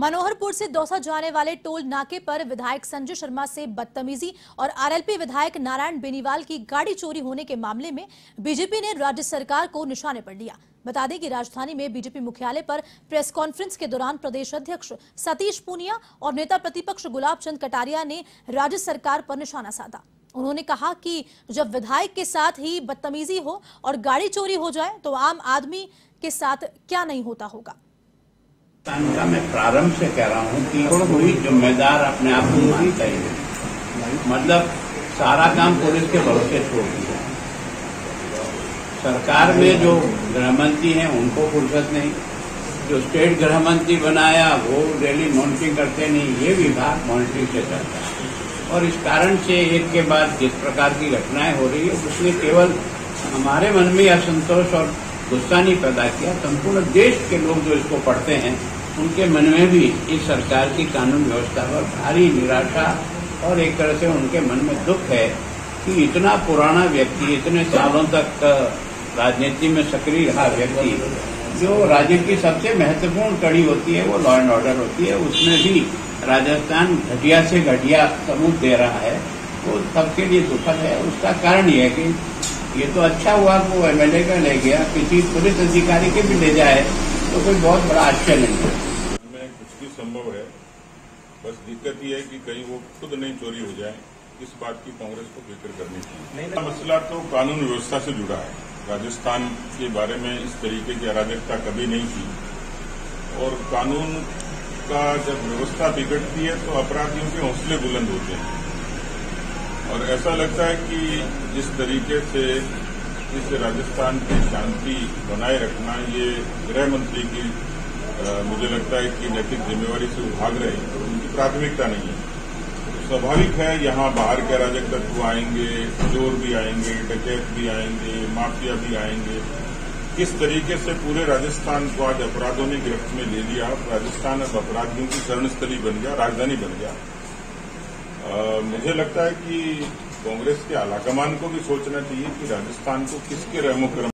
मनोहरपुर से दौसा जाने वाले टोल नाके पर विधायक संजय शर्मा से बदतमीजी और आरएलपी विधायक नारायण बेनीवाल की गाड़ी चोरी होने के मामले में बीजेपी ने राज्य सरकार को निशाने पर लिया। बता दें कि राजधानी में बीजेपी मुख्यालय पर प्रेस कॉन्फ्रेंस के दौरान प्रदेश अध्यक्ष सतीश पूनिया और नेता प्रतिपक्ष गुलाब चंद कटारिया ने राज्य सरकार पर निशाना साधा। उन्होंने कहा कि जब विधायक के साथ ही बदतमीजी हो और गाड़ी चोरी हो जाए तो आम आदमी के साथ क्या नहीं होता होगा। मैं प्रारंभ से कह रहा हूँ कि कोई जिम्मेदार अपने आप को नहीं चाहिए, मतलब सारा काम पुलिस के भरोसे छोड़ दिया। सरकार में जो गृहमंत्री हैं उनको फुर्सत नहीं, जो स्टेट गृहमंत्री बनाया वो डेली मॉनिटरिंग करते नहीं, ये विभाग मॉनिटरिंग से चलता है। और इस कारण से एक के बाद जिस प्रकार की घटनाएं हो रही है उसने केवल हमारे मन में असंतोष और गुस्सा नहीं पैदा किया, संपूर्ण देश के लोग जो इसको पढ़ते हैं उनके मन में भी इस सरकार की कानून व्यवस्था पर भारी निराशा और एक तरह से उनके मन में दुख है कि इतना पुराना व्यक्ति, इतने सालों तक राजनीति में सक्रिय रहा व्यक्ति, जो राजनीति की सबसे महत्वपूर्ण कड़ी होती है वो लॉ एंड ऑर्डर होती है, उसमें भी राजस्थान घटिया से घटिया सबूत दे रहा है, वो सबके लिए दुखद है। उसका कारण यह है कि ये तो अच्छा हुआ वो एमएलए का ले गया, किसी पुलिस अधिकारी के भी ले जाए तो कोई बहुत बड़ा आश्चर्य नहीं है। इसमें कुछ भी संभव है, बस दिक्कत ये है कि कहीं वो खुद नहीं चोरी हो जाए, इस बात की कांग्रेस को फिक्र करनी चाहिए। मसला तो कानून व्यवस्था से जुड़ा है। राजस्थान के बारे में इस तरीके की अराजकता कभी नहीं थी, और कानून का जब व्यवस्था बिगड़ती है तो अपराधियों के हौसले बुलंद होते हैं। और ऐसा लगता है कि जिस तरीके से इस राजस्थान की शांति बनाए रखना ये गृह मंत्री की मुझे लगता है कि नैतिक जिम्मेवारी से भाग रहे हैं, तो उनकी प्राथमिकता नहीं है। स्वाभाविक है यहाँ बाहर के अराजक तत्व आएंगे, चोर भी आएंगे, डकैत भी आएंगे, माफिया भी आएंगे। किस तरीके से पूरे राजस्थान को आज अपराधों ने गिरफ्त में ले लिया, राजस्थान अब अपराधियों की शरणस्थली बन गया, राजधानी बन गया। मुझे लगता है कि कांग्रेस के आलाकमान को भी सोचना चाहिए कि राजस्थान को किसके रहमो क्रम